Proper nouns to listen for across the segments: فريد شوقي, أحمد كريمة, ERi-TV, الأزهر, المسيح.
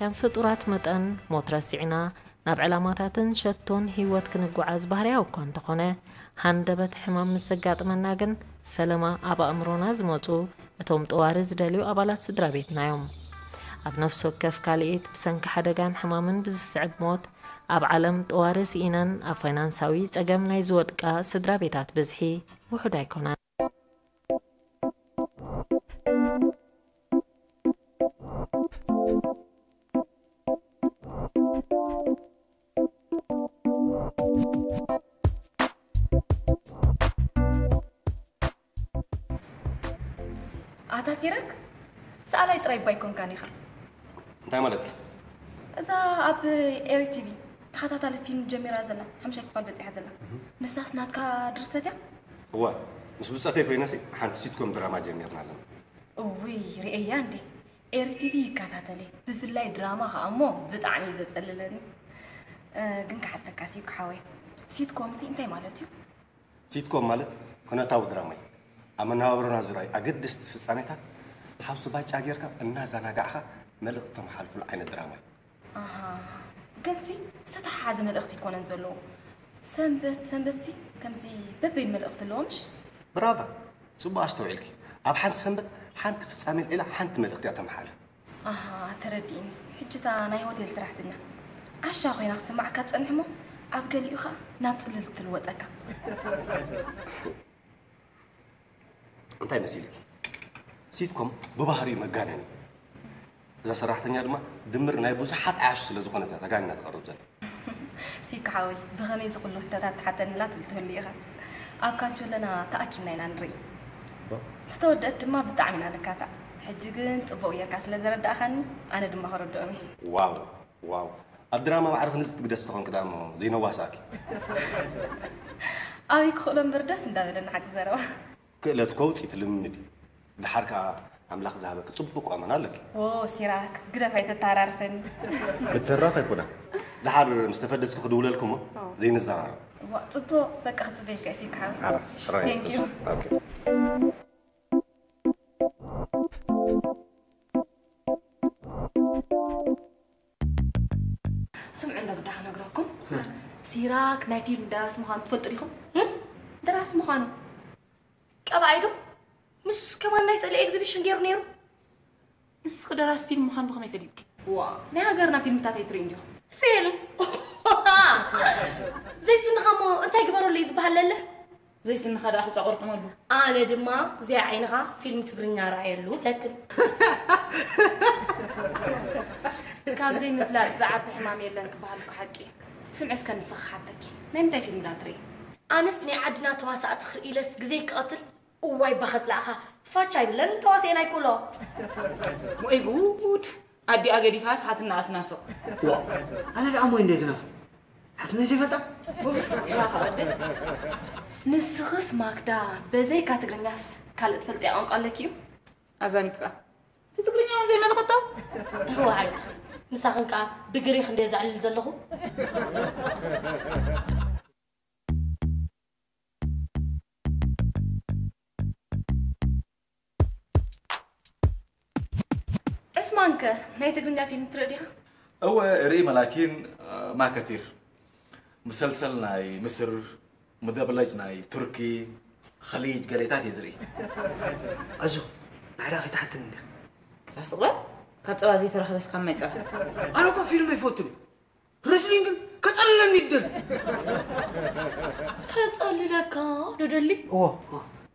كم فطورات متأن مترسعنا ناب علاماتاتن شتون هيوت كنقعاز بحريا وكون تخونه هندبت حمام مسقاط مناقن فلما أبا أمرونا زموتو اتوم طوارز دليو أبالات سدرا بيتنا يوم أب نفسو كف كاليت بسنك حدقان حمامن بزسعب موت أب عالم طوارز إينان أب فينانساوي تقامنا يزود كا سدرا بيتات بزحي وحدا يكونان أتاسيرك؟ سألي تراي بايكون كانيخا. انتي مالك؟ إذا أب إيري تي في تخطط على الفيلم جميرة زلا، همشي كبال بزيحة زلا. نساس ناتكا درستيا؟ هو مش بتساعدي في ناسي، حنسيتكم دراما جميرنا لنا. أوي رأيي عندي إيري تي في كاتاتلي، بفلاي دراما خامو بتعني زتسللني. جنك حتى كاسيك حاوي. سيتكم سي انتي مالتيو؟ سيتكم مالت؟ كنا تاو درامي. أما ناورونا زراي أقدست في السنة حاوس باي تاجرك الناس أنا قاعها ملقتهم حالف العين الدراما. آه قلسي ستح عزم الأخت يكون نزلوا سنبت كمزي ببين من الأخت لهمش. برافا صبا أشتوي لك أب حنت سنبت حنت في السنة الإلى حنت من الأختياتهم حالة. آه تردين حجة أنا هوتيل سرحت لنا عشان أخوي نخص معك تسألهم أب قال لي أخا نامت للت الوقت أكا. انتي مسيلك سيتكم ببهري مجانين إذا صراحتني أدمى دمرنا بزحات عاش سلا زخنتها تجانا تقرب زين سيك حاوي بغميز كله تات حتى لا تلتهليها أب كان شو لنا تأكلنا نري استود أدمى بتعملنا لكاتا حجقن تبويا كاس لزرد أخني أنا دم هرب دومي واو الدراما ما أعرف نزت بدست خن كدامه زي نواساكي أيك خلهم بردس نداولن حق زروا لا تكوت يتلمني بحركة أملاق ذهبك تطبق أمانة لك. أوه سيراك قرفة تعرفني. بترافع كنا. لحر مستفدس كخدولة لكم زين الزرار. وطبق بك أخذ بيك أسيك عام. Thank you. Okay. سمعنا بدأ نقرأكم. سيراك نايفير درس مخان فطريهم. درس مخانه. أبعده مش كمان نايس على إكسبيشن غير نيرو نسخ دراسة فيلم مخان بخمي فديك واو نها غيرنا فيلم تاعتي ترينديو فيلم زي سنخمو أنت يكبروا اللي يزبها لله زي سنخا راح تعورك مالو أنا دما زي عينها فيلم تبرنا راعيلو لكن كاب زي مثلات زعب حمام يلانك بهالك حقي سمع سكان نسخ حتكي نمتى فيلم راتري أنا سني عدنا تواسع تخر إلس جزيك قتل واي بخز لأخا فاتشاي بلن تواسع أنا يقوله وإيه جود أدي أجري فاس حتنا أتنافق وا أنا لا أموين ديز نافق حتنا زيفتا بوف لا خالد نسخس ماكدا بزي كاتغرناس كالت فلتي أنك قال لك يو أزامتك تتغرني عن زي ما نخطب هو عقل نسخنك بقري خنديز على الزلخو مانك نايت قلنا فين تريدها هو ريما لكن ما كثير مسلسل ناي مصر مدبلج ناي تركي خليج قريتات يزري اجو عراقي تحت منك خلاص غلط كتوازي ترى بس كم متر انا كان فيلم يفوتني رسلينج كتقللني الدل كتقلل لك ددلي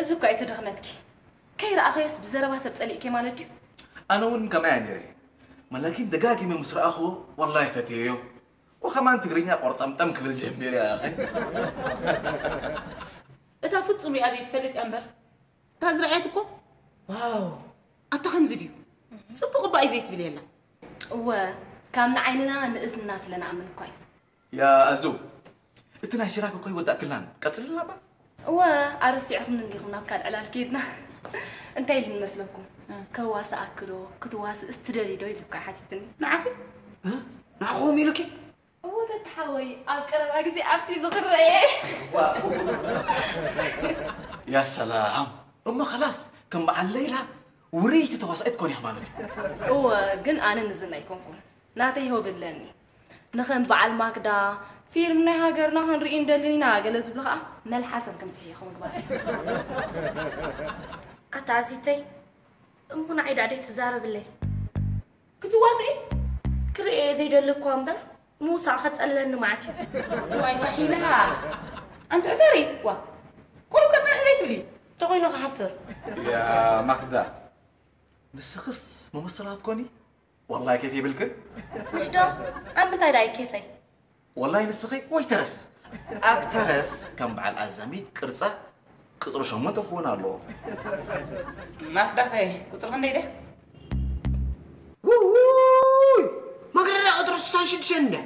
ازكاي تدخمتك كير اخيس بزربه سبتلي كي مالدي أنا ون كمان يري، ولكن دقاقي من مصر أخو والله فتيو، وخمان تقريني أقرطم تمك بالجمبير يا أخي. أتافت صمي أزيد فلت أمبر، تازرعيتكم؟ واو، أتخم زديو، صبوا قبائي زيت بالليلة، وكم عيننا نقز الناس اللي نعمل كوي يا أزو أنتنا شراك كوي ودأك لنا قتل لنا بقى وأرسي عهم نلقينا كان على الكيدنا أنت اللي نمسلكم كواس أكلو كتواس استرالي دوي لبكا حسيتني نعرفي ها نعرفهم يلكي هو ده تحوي أكرم أجزي أبتي بغرية يا سلام أما خلاص كم مع الليلة وريت تواصلتكم يا حمانتي هو جن أنا نزلنا يكونكم ناتي هو بدلني نخن بعل ماكدا فير من هاجر نحن رئين دلني ناقل زبلقة مال حسن كم سهي خم قبائل أتعزيتي أمون عيد عليه تزار بالله كتواصل كرئي زي دلكم بل مو ساعة تسألنا إنه معتي واي فحيلها أنت حفري وا كل كتر حزيت بلي تقولي نخ حفر يا ماكدا بس خص ممثلات كوني والله كيفي بالكل مش ده أنا متى راي كيفي والله نسخي واي ترس أكترس كم بعد أزمي كرزة كتر شو ما تكون الله ماكدا خي كتر خن ده ما قرر أقدر أستان شدشنا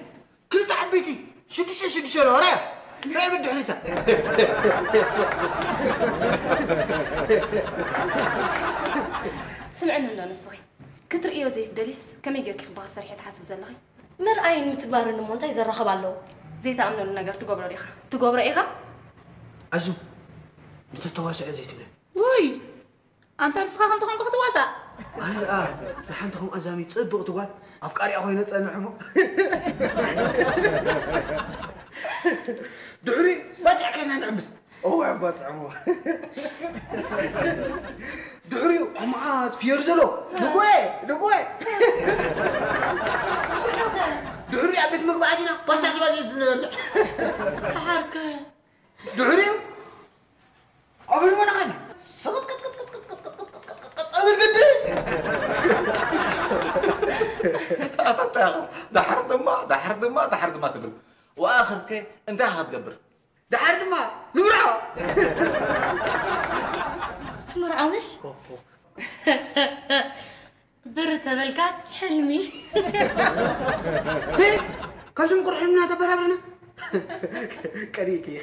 كل تعبيتي شدش الهراء رأي بدي حنيتها سمعنا اللون الصغير كتر إيو زيت دليس كم يجيك خباص سرحية حسب زلغي مرأين متبار إنه منتج زرخة بالله زيت أمنوا لنا قرت قبر ريخة تقبر ريخة أزو متى تواسع زيت بنا وي أنت نسخة أنت خم تواسع أنا الآن نحن تخم أزامي تصدق تقول أفكاري أخوي نتسأل نحمه دحري باتع كنا نعمس أوعى باتع مو دحري عماد في يرزلو نقوي دحري عبيد مقبعتنا بس عشان ما تزنون حركة دحري قبل ما نغني صدق كت قبل قدي دحر دما تبل واخر كي انت هتقبر دحر دما نورعه تمرعه مش برت بالكاس حلمي تي كازم كر حلمنا تبرابنا كريكي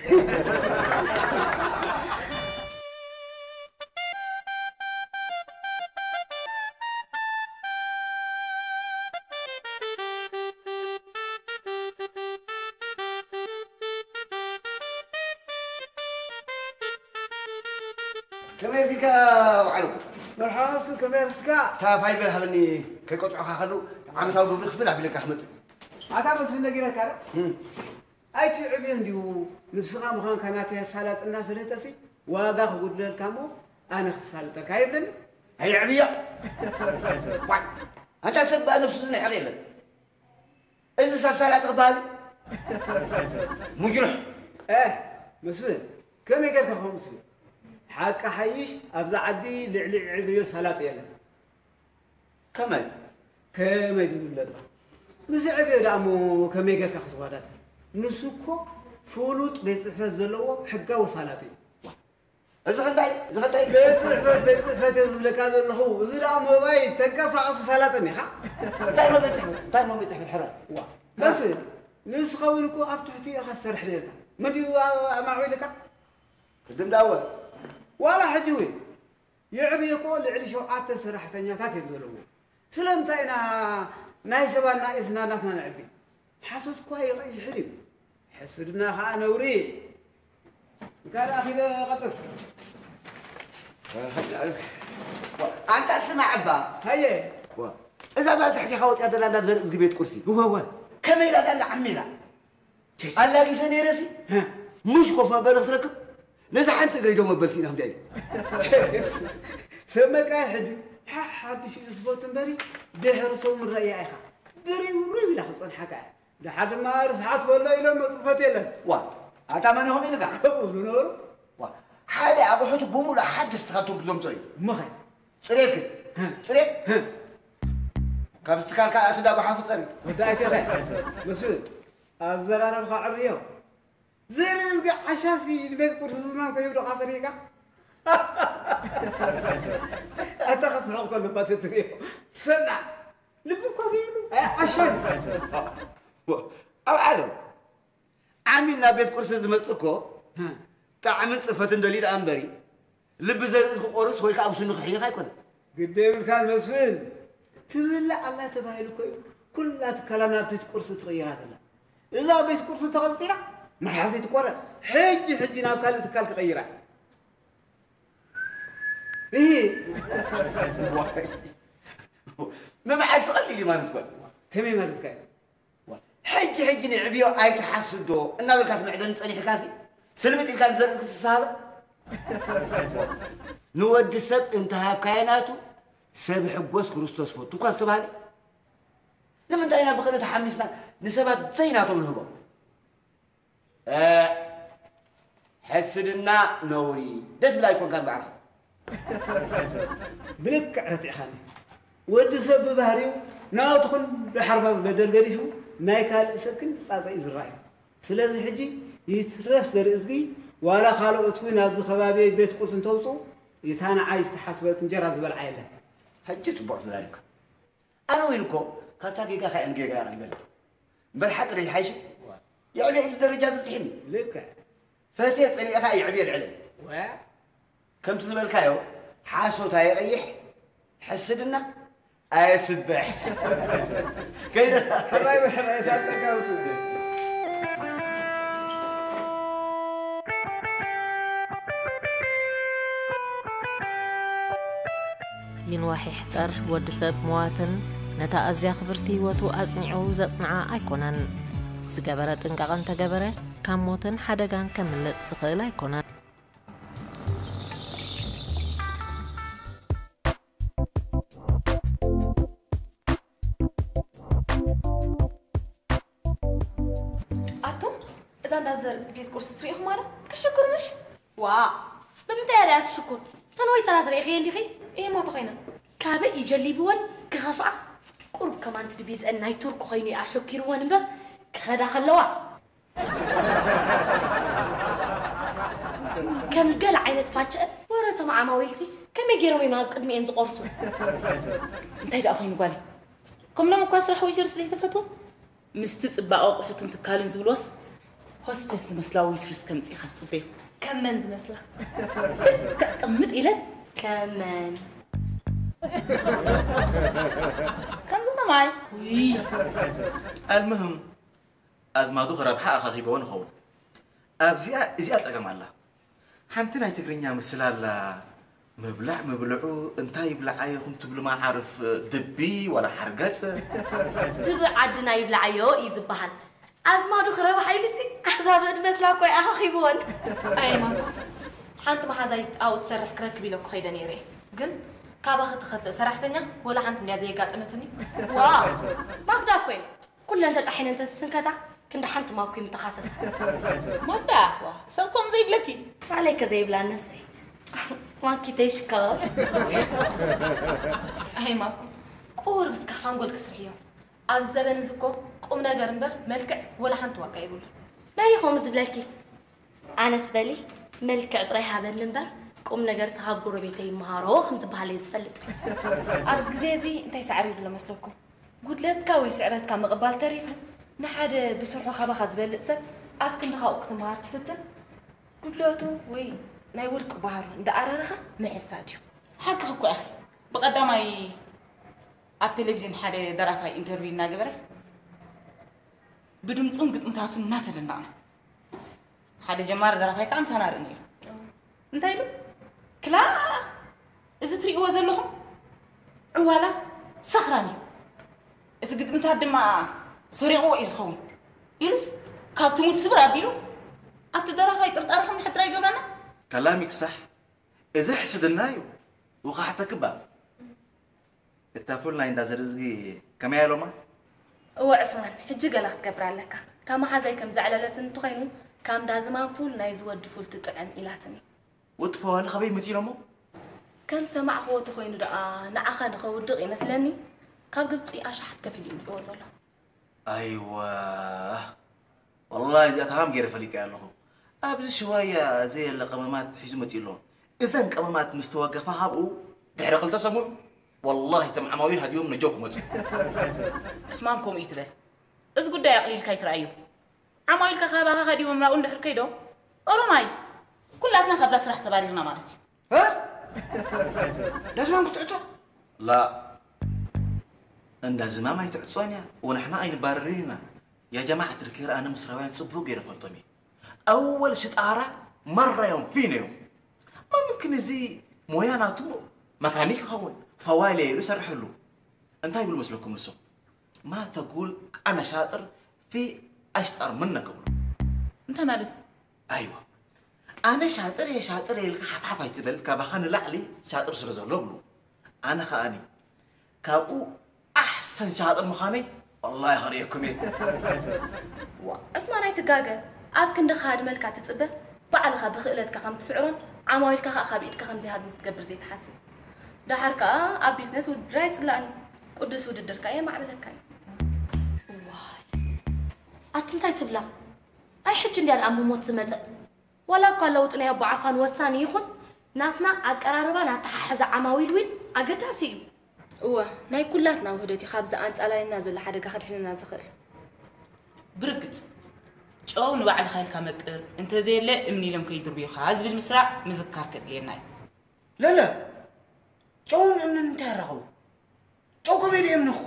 كمير فيك وعلو مرحبا سو كمير فيك تافاي بالهبني كيقطعو خاخلو عامتاو قبل خفل عبيلك احمد عتابس في النجيره كار اي تعبي نديو نسقا مخان كانت سالطنا فلتسي واغا خودل كامو انا خسالتك هايبن هي عبيه باي انت سب نفسنا حريلا اذا سالات غبالي مجرح مسلم كم يقدر خمسي حق حيش أبزع عدي لعلي عبيو سالات يلا كم يزيد لنا مس عبيو دعمو كم يقدر خصوا هذا نسوكو فولوت بيتفزلوا حقه وسالاتي زغنتاي بيتفزلت يزبلك هذا اللي هو زي دعمو باي تنقص عص سالاتني خا دايما بيتح الحرام بس نسخونكو أبتحتي أخسر حلينا ما ديو معوي لك قدم داول ولا حجوي يعبي يقول لعلي شوعات سرحتني تاتي بدلوه سلمتينا نايسبنا إسنا ناسنا نعبي حسد كوي غي حريم حسدنا خانا وري قال أخي لا قطر أنت أسمع عبا هيا إذا ما تحكي خوتي هذا لا نذر إزقي بيت كرسي هو كاميرا قال عمينا أنا لساني راسي مش كوف ما بلغت ركب لازم حنت تقري دوما برسينا هم دايرين. سمك أحد حد شيء صفوت بري دهر صو من رأي أخا بري وروي لا خصنا حكاه ده حد ما رسحت ولا إلا ما صفت إلا. واه أتمنهم إلك أقول نور. واه هذا أبو حط بوم ولا حد استخدمته بزوم توي. ما خير. سريك. كم استخدام كأنت ده أبو حافظ أنا. وده أتي خير. مسؤول. الزرارة بخار اليوم. زين عشاسي البيت كورسنا كيبدو قاطريكا أتخص حقوق الباتريو سنة لبنان كوزيمنو أشهد أو عالم عاملنا بيت قرص زمتكو تعمل صفة دليل أمبري لبزرزكو قرص هويك أبو سنو خيخ هيكون قدام كان مسفين تبلع الله تبايلكو كل لا تكلنا بيت قرص تغيرات الله إذا بيت قرص تغيرات ما حسيت قرص حجنا وكالت كالك غيرات إيه ما بعد سؤال لي ما نتقول كمين ما تسكين حج نعبيه أي تحسده النبي كان معدن تسألي حكاسي سلمتي كان درس الصحابة نود السب انتهى بكائناته سب حبوس كريستوس فوت وكاستو بهالي لما انتهينا بقدر تحمسنا نسبات زيناتهم الهبة حسدنا نوري دس بلا يكون كان بعرف بلكع رتي خاني ود سب بهريو ناتخن بحرباز بدل غريفو نايكال سكن تصاصي زراي سلاذ حجي يترف زرزغي ولا خالقت وين ابز خبابي بيت قرص توصو يتانا عايز تحسبت انجر ازبل عيله حجت بوخ ذلك انا وينكو كالتاكي كا خاين جيغا يقبل بالحق لي حيش يعني حب درجات الطحين لك فاتيت لي اخا يعبير عليه كم تزبل كايو حاسوتها يريح حسدنا اي سباح كيدا راي راي ساعتك يا سباح ينواحي حتر ود سب مواطن نتا ازيا خبرتي وتو اصنعو زصنع ايكونن زغبره تنققن تغبره كموتن حدغان كملت زخيل ايكونن شكر تنوي تنازل يا خيال لخي إيه ما تخينا كابا يجلي بون كخفعة قرب كمان تدبيز أن هاي تركو خيني عشوكير ونبه كخدا خلوا كم قال عينة فاتشة ورطة مع ماويلسي كم يجيروي ما قدمي إنز قرصو انتهي دا أخيني قوالي كم لما كواس رح ويشير سليه تفتو مستتبقى وحط انتكالين زولوس هستس مسلا ويترس كم تسيخات صبيه كمان زمسلة كتمت إلى كمان كم زخم معي المهم أزمة دغرة بحق خطيبة ونخون أبزياء إزياء تقام الله حنتنا يتقرين يا مسلال مبلع مبلعو انتاي بلعايكم تبلو ما عارف دبي ولا حرقات زب عدنا يبلعيو يزبهن أزمة دغرة بحيلسي أحزاب المسلة كوي أخيبون أي ماكو حانت ما حزايت أو تسرح كركبي لو كخيدا نيري قل كابا خطخف سرحتني ولا حانت مليا زي قاطمتني واو ماك داكوي كل أنت تحين أنت السنكتا كنت حانت ماكوي متخصصة ماك داكوا سنكم زي بلكي عليك زي بلان نفسي ماكي تيشكار أي ماكو قور بس كحانقولك صحيح أب الزبن زكو قمنا قرنبر ملكع ولا حانت واقع يقول مالي خومز بلاكي أنا سبالي ملكع طريحة بالنبر قمنا قرص هابورو بيتي مهارو خمس بهالي زفلت أبز قزيزي انتي سعري ولا مسلوكم قلت لا تكاوي سعرات كان مقبال تريفا نحد بسرعة خبخة زبالت سب أب كنت خاوقت مهار تفتن قلت له وي نايولكو بهارو دا أرارخة معي الساديو حكا خكو أخي بقدامي أب تلفزيون حدا درافاي انترفيو ناقبرت بدون تصنقط متاتون ناتلنا أنا هذا جمار درافاي كام سنة رنيل انتايلو كلا إذا تري أوزن لهم عوالا صخراني إذا قد متاد ما سريعو إزخون يلس كاب تموت سبرا بيلو أبت درافاي قرط أرحم حتى راي قبلنا كلامك صح إذا حسد النايو وقعت كباب التافولنا عند زرزقي كم يا لوما هو عثمان حجي قال أخت كبر لك كم حزاي كم زعلالتن تخينو كام دازمان فول نايز ود فول تطعن إلاتني وطفال خبي متي لمو كم سمع هو تخينو دقا نعخا نخو دقي مسلني كم قبطي أشحت كفيلي مزوزلا أيوه والله أتهام غير فليك يا لهم أبز شوية زي القمامات حجمتي لهم إذا قمامات مستوقفة هبقوا دحرق التصمون والله تم عماويل هاد يوم نجوكم وتسع. اسمعكم يترى. إز قد يا قليل كي ترى أيوه. عماويل كخابها خدي ومرأة ندخل كيدو. أروماي. كلنا خبزة سرح تبارينا مالتي. ها؟ لازم نقطعته؟ لا. إن زمان ما يتعطسونيا ونحن أين باررينا يا جماعة الكير أنا مصراوين صبوا غير فلطمي. أول شيء أرى مرة يوم فينا يوم. ما ممكن زي مويانا تمر مكانيك خون. فوالي يسرح له انت يقول مسلكم السوق ما تقول انا شاطر في اشطر منك قبل انت مالت ايوه انا شاطر يا شاطر يلقى حفحف يتبل كبخان لعلي شاطر سرزلو بلو انا خاني كابو احسن شاطر مخاني والله يخريكم اسمع ناي تقاقه اب كنده خادمه لك تتصبه بعد خبخلتك كم تسعرون عمايلك خابيدك خمزي هاد متكبر زي تحسب دحرك اب بزنس ودرايت لان قدس وددرك اي ما عملكاي واي اتلتاي تبلا اي حج اندي انا اموت زمطت ولا كان لوطنا يا ابو عفان وساني يخون ناتنا اقراربا ناتححز عماويل وين اقداسي هو ناي كلاتنا وهدتي خابزه انصالينا زل حدقه خدحنا زخر برقت ጨውን ባዕል ኸልካ መቅር እንተ ዘለ እምኒ ለም ከይድርብዩ ኻዝ ብል ምስራ ምዝካር ከጥልየናይ ለለ ጨውን እንን ተራኸው ጨውከ ቤዲም ንኾ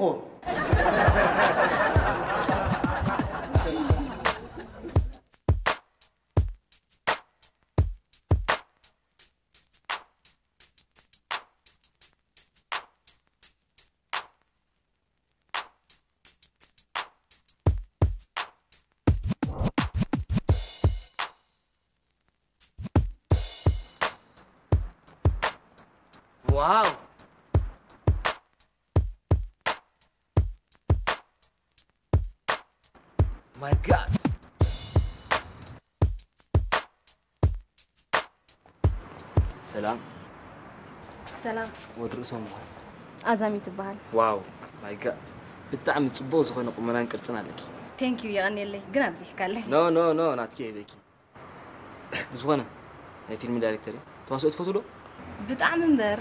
واو ماي جاد سلام سلام ودرسهم أزامي تبهال واو ماي جاد بتعمل تبوز خلنا قمنا نكرتنا لك ثانك يو يا غني الله جناب زيك الله نو نو نو ناتكي بكي زوانا هاي فيلم دايركتوري تواصلت فوتو له بتعمل منبر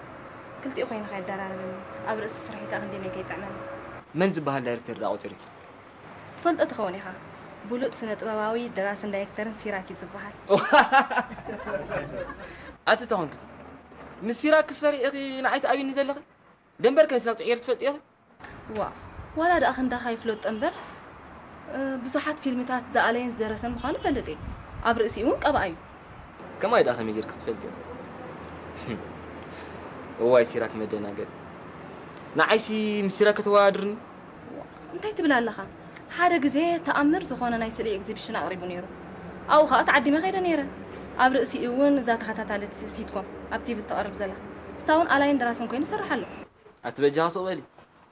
قلت أخوين خايد دار عربي أبرس رحيك أخديني كي تعمل من زبها الدايركتر داو تركي تفلت أتخوني خا بلوت سنة بواوي دراسن دايكتر سيراكي زبها أنت تهون كتب من سيراك السري أخي نعيت أبي نزل لك دمبر كان سنة تعير تفلت أخي وا ولا دا أخن دا خايفلوت أمبر بزحات فيلمتات زالينز دراسن بخانو فلتي أبرسي ونك أبا أيو كما يدخل ميجر كتفلت هو يسيرك مدينا قد نعيسي مسيرك توادرني انت تبلا اللخا حدا غزي تامر زخونه ناي سلي اكزيبيشن اقربو نيرو او خا تعدي ما خيدا نيره اب راسي اون ذات خاتاتالت سيتكم اب تي في تقرب زلا ساون الاين دراسن كوين سرحالو اتبجها صوالي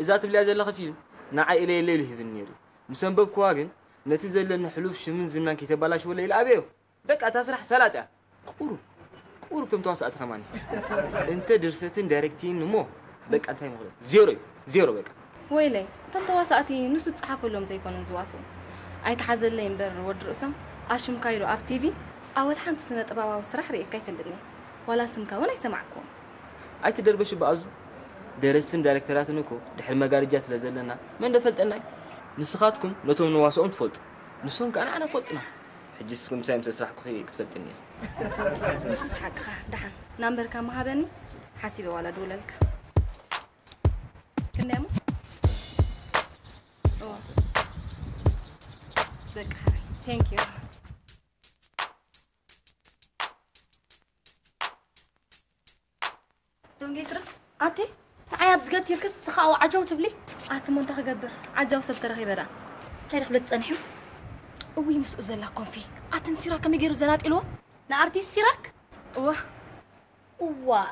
اذا تبلا زلخ فيلم نعي الي ليل هبنيرو مسنبب كواغن نتي زلن حلوف شمن زنان كي تبلاش ولا يلعبيو بقى تسرح سلاطه قورب قورب تم توسعت خماني انت درستين دايركتين مو بقى انت مغلط زيرو زيرو بقى ويلي تم توسعتي نص تصحفوا لهم زيكونن زواسو ايتحازل لي مبر ودرسم اشم كايلو اف تي في اول حنت سنه طبابه وسرح ريك كيف عندني ولا سمكا ولا يسمعكم اي تدربش باز درستين دايركترات نكو دحر مغارجا سلازلنا من دفلتنا نسخاتكم نتوم نواسوم تفلطوا نسوم كان انا فلطنا حجسكم سايم تسرحكم خير تفلتني نسوس حقها دحن نمبر كم هابني حسيبي ولا دوللك كنامو اوه بك هاي ثانك يو دونجيتر اتي عياب زقت يركس سخاو عجو تبلي اتمن تخغبر عجو سبتر خيبدا خير خلت تصنحو وي مسؤ زلاكم في اتنسيرا كم يغيرو زناطيلو نا ارتيست سيراك واه واه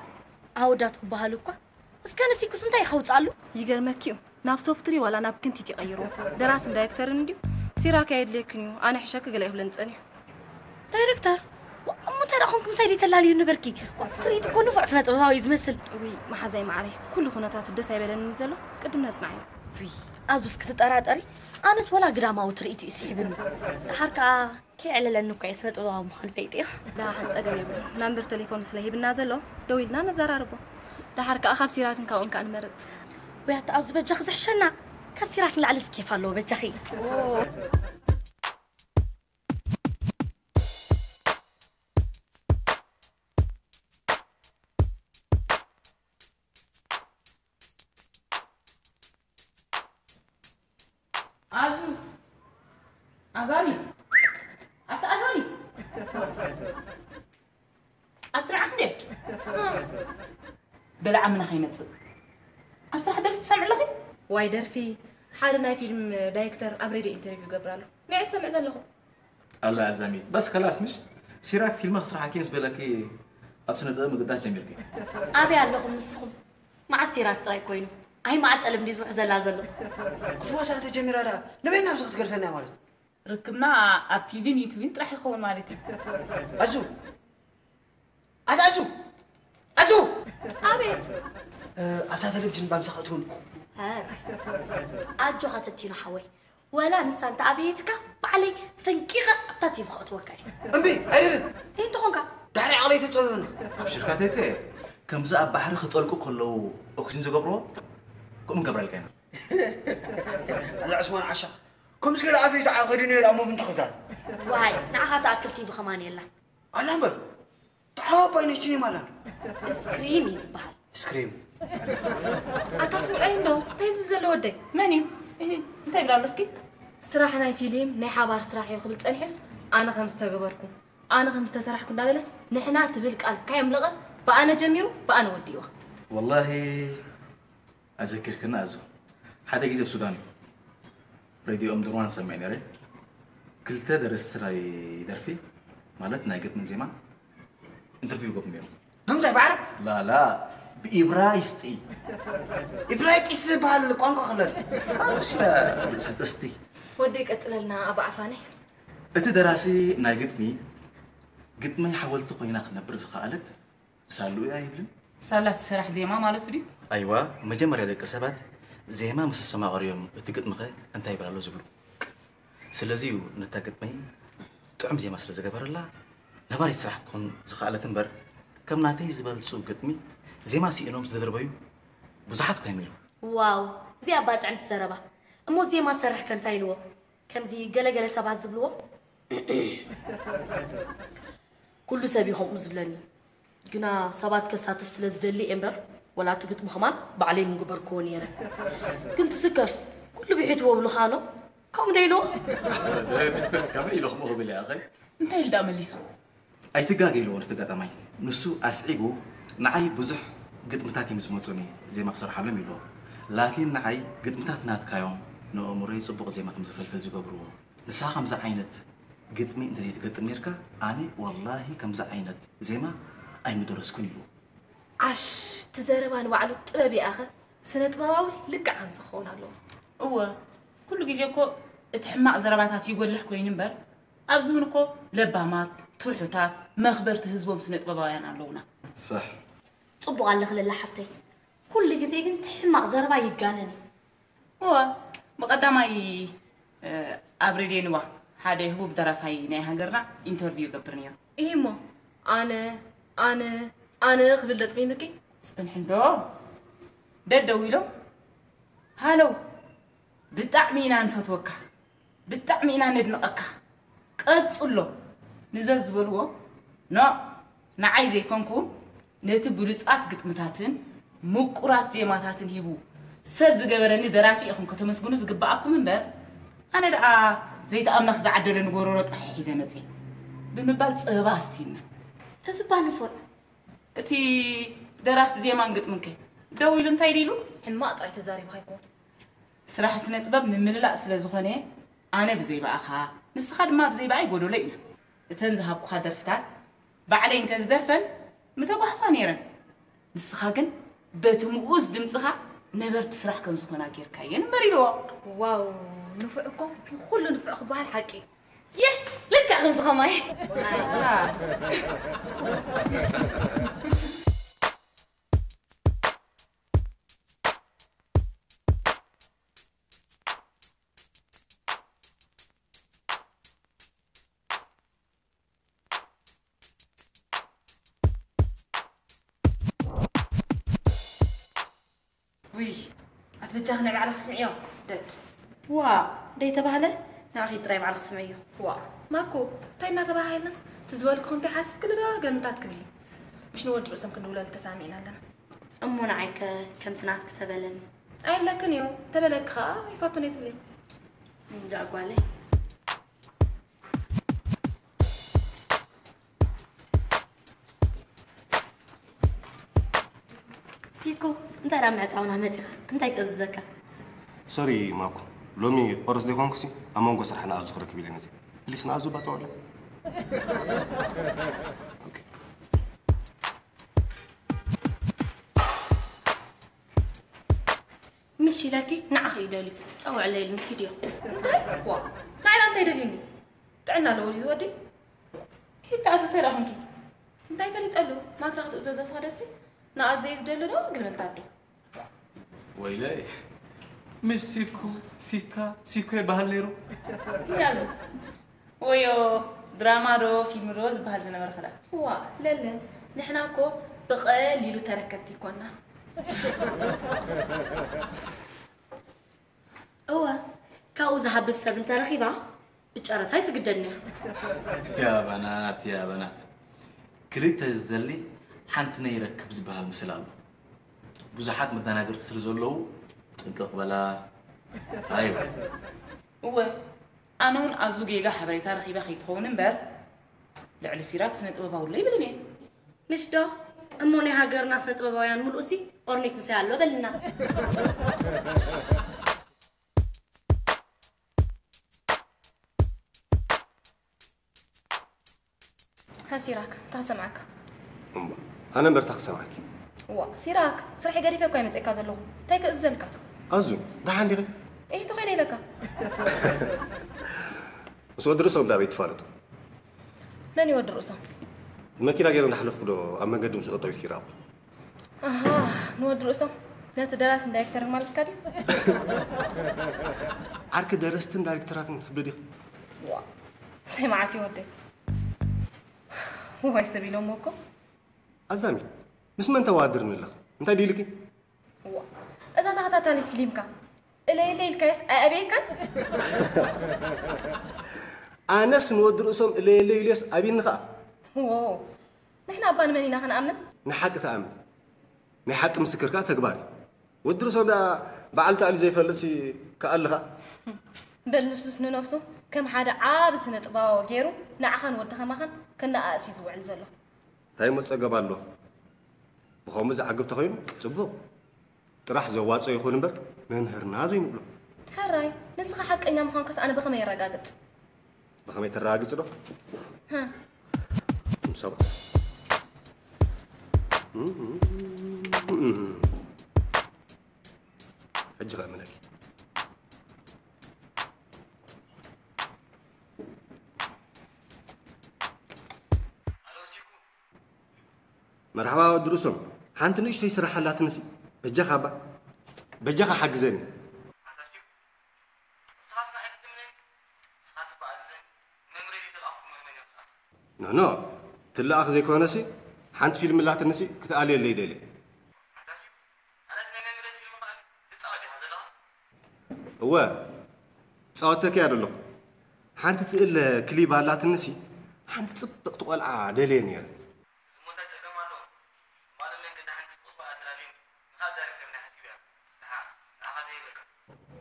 عوداتكم بحالكم اسكان سيكو سنتاي خوت قالو يغرمكيو ناب سوفتري ولا ناب كنتي تيغيرو دراس دايركتور نديو سيراك يدلكنيو انا حشك غلا يفلن صني دايركتور امو تراكمكم سايدي تلاليو نبركي تريد كونو فعصنا طباو يزمسل وي ما حزاي معري كل خناتات دس يبلن نزلو قدمنا نسمعي وي ازوس كتطراطري انس ولا غراماو تريد يسيبني حركه كيعلى لانه كيسمع طباو مخلفه يطيح لا حنصقب يبلو نمبر تليفون سلاهيبنا زلو دويلنا نزراربو دحرك أخاف سيراك كأون كأن مرت ويعت أزوج جخز حشنا كأب سيراك لعلس كيف الله بتجخي أزو أزالي أنت أزالي أترحني بلع من خيمة صد. أصلاً درفي تسمع لغي؟ واي درفي حالنا فيلم دايكتر أبريدي إنترفيو قبرالو. ما يسمع زلهم. الله عزامي بس خلاص مش سيراك فيلم خسر حكيس بلكي أبسنة دم قداش جميل كي. أبي علهم مسخم مع سيراك تراي كوينو. هاي ما عاد قلم ديز وحزل عزلو. كنت واش هاد جميل هذا؟ نبينا مسخت قرفنا مالت. ركبنا أب تي في نيت فين راح يخون مالتي. أزو. أنت أزو. أزو. أبيت. أبتعد الجن بامسخاتون. ها. أجو هاتتينا حوي. ولا نسى أنت أبيتك بعلي ثنكيغة أبتعد يفخات وكاي. أمبي أيرن. هين تخونك. دحري علي تتولون. أبشر كاتيتي. كم زا بحر خطولكو كلو أكسين زو قبرو. كم قبر الكين. أنا عثمان عشا. كم زكير عفيز عاقريني الأمو بنت خزان. واي نعها تأكلتي بخماني الله. الأمر. تعابا ينشيني مالا. سكريم يزبال سكريم أتسمعين لو تايز مزلو ودي ماني انتي بلا مسكي صراحة ناي فيلم ناي حبار صراحة يخلص الحس أنا خمس تجبركم أنا خمس تسرحكم لا بلس نحنا تبلك قال كايم لغة بأنا جميرو بأنا وديوه والله أذكر كنا أزو حدا جيزة سوداني راديو أم دروان سمعني ري كلتا درست راي درفي مالتنا جت من زمان انترفيو قبل ميرو نمضي بعرب؟ لا لا بإبرايستي إبرايستي سبحان لك وانك أخلال وش لا ستستي وديك أتقللنا أبا عفاني أتي دراسي ناي قدمي حاولت قوينا خدنا برزق قالت سألو يا إبلن سألت سرح زيما مالتو دي أيوة مجمر يدك أسابات زيما مسسما غريوم أتقدمي خي أنت يبرالو زبلو سلزيو نتا قدمي تعم زيما سلزي قبر الله نباري سرح تكون زخالة تنبر كم ناتي زبال سوق قدمي زي ما سي إنهم زدربيو بزحات كاميرو واو زي أبات عند الزربة مو زي ما سرح كان تايلو كم زي قلقلة سبعة زبلوه كل سبيهم مزبلاني قنا سبعة كسات في سلز دلي إمبر ولا تقط مخمان بعلي من قبر كوني أنا كنت سكف كله بيحتوه بلوخانو كم ليلو كم ليلو خموه بالآخر انت يلدأ مليسو أي تجاجي لو رحت قدامي نسوا أسعجو نعي بزح قد متاتي مزموتوني زي ما خسر حلمي له لكن نعي قد متات نات كيوم نأمري صبغ زي ما كم زفلفل زوجة بروه نساق كم زعينت قد مين تزيد قد ميركا أنا والله كم زعينت زي ما أي مدرس كوني له عش تزاربان وعلو تبي آخر سنة بواول لقى عم زخون هلو هو كل جيجيكو تحمق زرباتاتي يقول لحكوا ينبر أبزمنكو لبامات توحوتات ما خبرت هزبهم سنة بابايان علونا صح صبوا على خلال حفتي كل جزء كنت حماق زربا يقالني هو مقدمي أبردين وا هذا هو بدرفاي نهجرنا انترفيو قبرنيا إيه ما أنا قبل تسمين بكي الحين دو ده دويلو هلو بتعمينا نفتوكا بتعمينا نبنوكا قد صلوا نزاز بلوه نا نعايز يكونكم نتبلس أتقط متاتن مقرات زي متاتن هيبو سبز جبرني دراسي أخون كتمس جنوز جبعكم من بر أنا رأى زي تأمن خز عدل نجورو رطحي زي ما تزين بمبالت باستين هزبان فور تي دراسة زي ما نقط منك دويلون تايلو حما أطرح تزاري بخيكون صراحة سنة باب من لا سلزخنة أنا بزي بأخا نسخد ما بزي بأي يقولوا لينا تنزهب خدرفتات بعدين تزدفن متوقع فانيرن نسخاجن بتموز دمصخه نبرت سرح كم زخنا غيركا ينمريلو واو نفعكم بكل نفع خبال حقي يس لك خمس خماي وي اتبجاه نعم على خصمعيو دد وا داي تباهله ناخي طرايب على خصمعيو وا ماكو تاينا تباهلنا تزولكم تحاسب كل را قمطات كبلي مش نود رسم كنولال تسامعين لنا امون عيك كم تنات كتبلن اي لكن يو تبلك خا يفطوني تبلي ندعوا عليه سيكو انت رامعت عونها ماتيخ انت يكزكا سوري ماكو لومي قرص ديكم كسي امونغو سرحنا ازخر كبيله نزي بليس نازو باتا ولا اوكي مشي لكي نعخي دالي طوع الليل مكيديا انت وا نايل انت يدليني تعنا لوجي زودي حتى عزتي راهنتي انت يفلت قالو ماك تاخذ ازازات خدسي نازيز دلرو غلطاتي ويلي مسيكو سيكا سيكو بهاليرو ياز ويو دراما رو فيلم روز بهالزنا مرحله وا للن نحناكو تقليلو تركبتي كنا اوا كاوزا حبب سبن ترخيبه بجارات هاي تقدني يا بنات كريت ازدلي حنت نيركب زبها مثل الله بزحات متناغر تسرزلو تنطق بلا ايوه هو انون ازوغيغا حبريتا رخيبه خيتخون امبر لعل سيرات سنطببا ولا يبلني مش دو اموني هاجرنا سنطببا يان ملؤسي اورنيك مثل الله بلنا هسيراك تسمعك امبا أنا مرتاح سمعك. وا سيراك سرحي قريب يا كويمت إكاز اللهم تايك إزنك. أزن ده عندي غير. إيه تغني لك. بس ودرسهم دابي تفارطوا. من يودرسهم؟ ما كنا غير نحلف كده أما قدم سقط الكيراب. أها نودرسهم. لا تدرس إن دايركتر مالك كده. عارك درست إن دايركترات متبدي. وا سمعتي ودي. هو يسبي لهم وكم؟ أزامي، مش ما أنت وادر من الله، أنت ديلكي؟ وا، إذا تحت تاني تكلمك، إلي الكاس أبيك؟ أنا سنود رؤوسهم إلي الكاس أبين خا. واو، نحن أبان منينا خنأمن؟ نحك تأمن، نحك مسكر كات أكباري، والدرسهم دا بعلت على زي فلسي كألغا. بل نسوس ننفسه كم حدا عاب سنة باو غيره نعخن ودخن مخن كنا أسي زوعل زلو. هاي مسأجب الله، بخامز عجب تخيل، صبوا، ترح زوات سيخون بر، من هرنازين ولا؟ هراي، نسخة حق إني مخانكس أنا بخمي الرجاجت. بخمي الرجاجت ولا؟ ها. مسابق. أجرأ منك. مرحبا ودروسهم، حنت نيش تيسر حلات نسي، بجاخا حق زيني. نو تلاخ زي كونسي، حنت فيلم لات نسي كتالي اللي ديلي. هو صوتك يا رلو، حنت تقل كليب لات نسي، حنت تصدق تقلع ديلين يا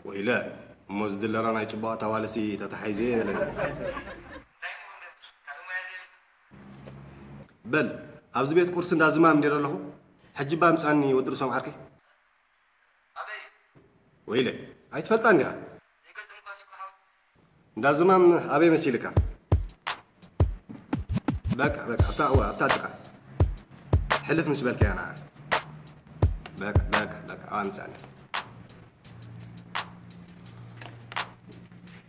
ويلا مزد اللي رانا يتبع توالسي تتحيزين بل أبز بيت كورس نازمها من دير له حجي بها مسعني ودرسهم عركي ويلا هاي تفلتان يا نازمها أبي مسيلك بك أبتاع هو أبتاع تقع حلف مش بالك أنا باك متعنا.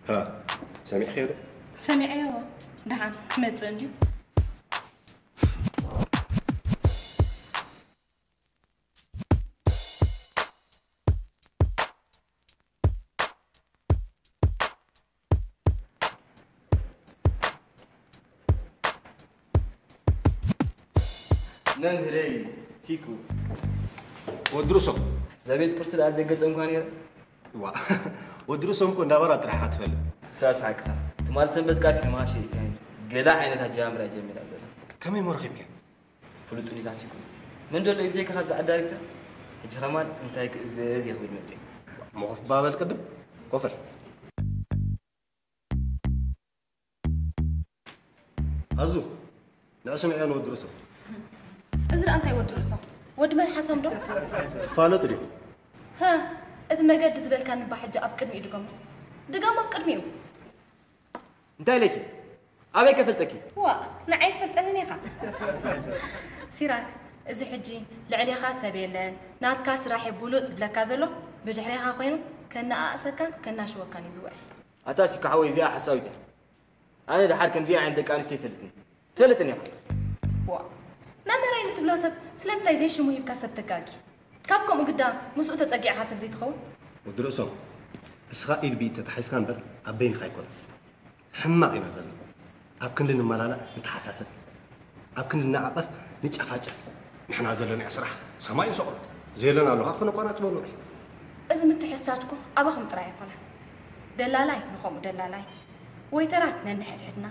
ها سامع خير؟ سامع ايوا دعم متزنجي. ننهري تيكو ودروسهم زبيت كرسي لا زقطم كانير وا ودروسهم كون دابا راه ترحات فل ساسحك تمال سمت كافي ماشي يعني قلا عينتها جامره جميله زين كم مرخيك فلوتني تاسيكو من دول يبزيك خبز عداركته حجي خمان انت زي خبيد مزي موقف بابا القدم كفر ازو لا سمعنا ودروسهم ازر انت يودرسو ود ما حسام دو تفالط دي ها ات مجد زبل كان بحجه اب قدمي دغم اب قدميو انت لكي ابي كفلتكي وا نعيت فلتني خا سيراك ازي حجي لعلي خاصه بيلن نات كاس راح يبولو زبلك كازلو بدحري خا خوينو كنا اسكن كنا شو كان يزوعي اتاسك حوي زي حساويته انا دحر كم زي عندك انستي ثلتني وا ما مرينا تبلوسب سلامتاي زي شمو يبكى سبتكاكي كابكم قدام مسؤ تتقيع حسب زي تخون ودروسو اسخائيل بيت تحسكان بر ابين خايكون حماقنا زلمه اب كندن ملالا متحساسه اب كندن عطف نتشفاجا نحنا زلنا يسرح سماين سوق زي لنا لو اخنا قنا تبلو اذا متحساتكو اباكم طراي يكون دلالاي نخوم دلالاي ويتراتنا نحدحنا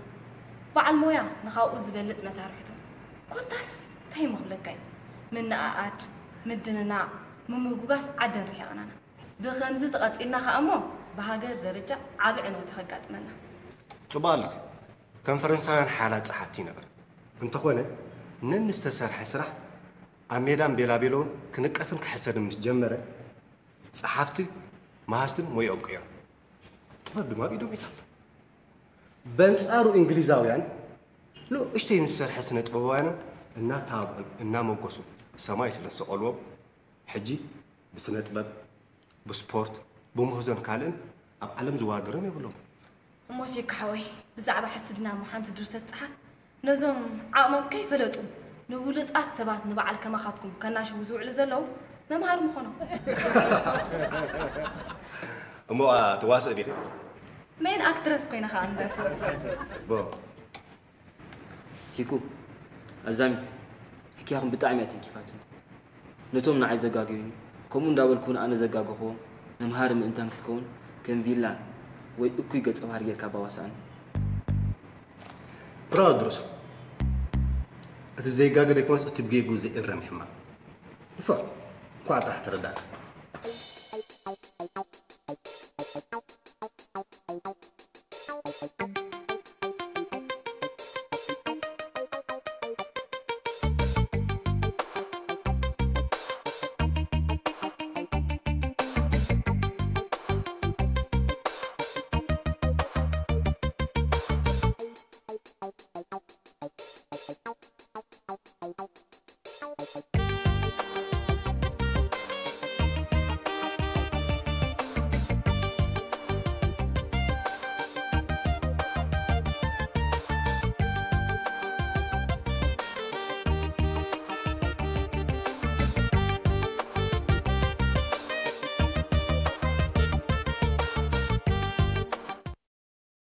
بعل مويا نخاو زبلت مسارحته كوتاس تايمو لكاي من اعاد مدننا ممغوغاس عدن ريانا بخمز تقطينا خامو بهاجر درجه عبعنو تخقطمنا تبالك كان فرنساويان حالات صحتي نبر انت كونه ننستسر حسرح اميدان بيلابيلون كنقفن كحسد مش جمره صحفتي ما هستن مو يوقير قد ما بيدو بيتات بنصارو انجليزاويان لو اشتي نسر حسن طبوان انا تابع انا موقسو سماي سلسقلو حجي بسنه طبب بسبورت بمهزن كالن اب عالم زوادرم يبلو موسي كحوي بزعبه حسدنا محنت درست صحه نزم عقمم كيف لطو نولطات سبات نبعل كما خاتكم كناش وزوع لزلو نمهار مخونو امو تواصل دي مين اكترس كاينه خاندر بو سيكو ازاميت حكيهم بطعمي تنكفاتن نتوم نعاي زغاغيوني كومون داولكون انا زغاغخو نمهار من انتن كتكون كم فيلا وي اكوي غصبار يركا باوسان برادروس اتزيغاغ ديكونس اتبغي غوزي ارم حما فا كو اطرح ترداد